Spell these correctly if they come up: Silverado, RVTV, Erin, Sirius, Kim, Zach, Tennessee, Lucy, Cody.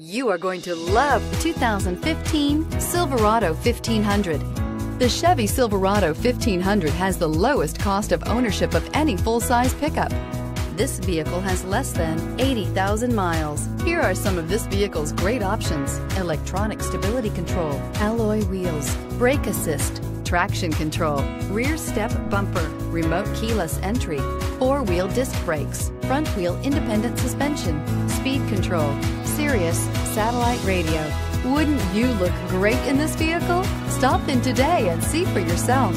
You are going to love the 2015 Silverado 1500. The Chevy Silverado 1500 has the lowest cost of ownership of any full-size pickup. This vehicle has less than 80,000 miles. Here are some of this vehicle's great options: electronic stability control, alloy wheels, brake assist, traction control, rear step bumper, remote keyless entry, four-wheel disc brakes, front-wheel independent suspension, speed control, Sirius satellite radio. Wouldn't you look great in this vehicle? Stop in today and see for yourself.